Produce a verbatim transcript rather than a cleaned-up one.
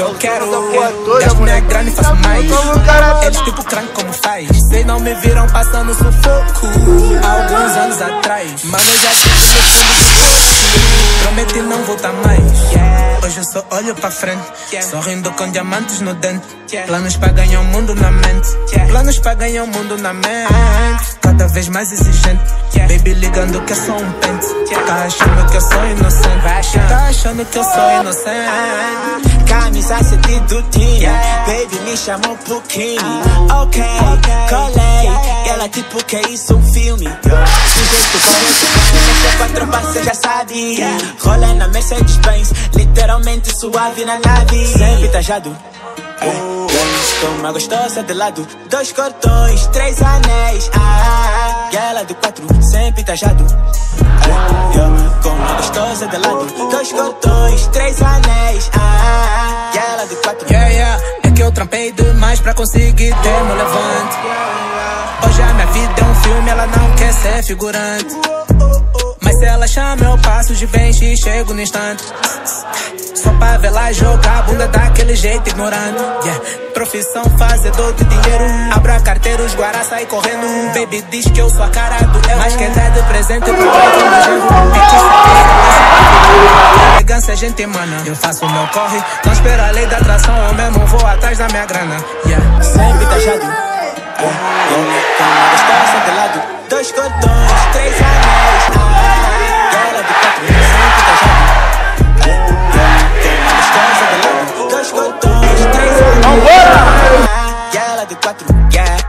que eu quero. Gasto minha grana e faço mais. Eles tipo crânio como faz. Vocês não me viram passando sufoco há alguns anos atrás. Mano, eu já disse meu filho que fosse. Prometi não voltar mais. Hoje eu só olho pra frente, sorrindo com diamantes no dente. Planos pra ganhar o mundo na mente. Planos pra ganhar o mundo na mente. Cada vez mais exigente. Baby ligando que eu sou um pente. Tá achando que eu sou inocente. Tá achando que eu sou inocente. Camisa sete do time, yeah. Baby me chamou pro crime. uh, Ok, okay. Colei, yeah. Ela tipo que é isso, um filme. Sujeito com esse quatro parceiros já sabe, yeah. Rola na Mercedes-Benz, literalmente suave na nave. Sempre tajado, oh, oh. Toma gostosa de lado. Dois cortões, três anéis, ah, ah, ela de quatro, sempre tajado, oh, yeah. Toma gostosa de lado. Dois cortões, três anéis, ah, ah, yeah, yeah. É que eu trampei demais pra conseguir ter meu levante. Hoje a minha vida é um filme, ela não quer ser figurante. Mas se ela chama eu passo de vez e chego no instante. Só pra ver lá jogar a bunda daquele jeito ignorante, yeah. Profissão fazedor de dinheiro. Abra carteira, os guará sai correndo. Baby diz que eu sou a cara do eu, mas quem dá de presente pra mim. Elegância, gente mana. Eu faço o meu corre, não espero a lei da atração. Eu mesmo vou atrás da minha grana, yeah. Sempre taxado, oh, oh. Estou de lado. Dois cordões, três anéis, ah, ela de quatro, sempre taxado. Dois cordões, três anéis, ah, ela de quatro, yeah.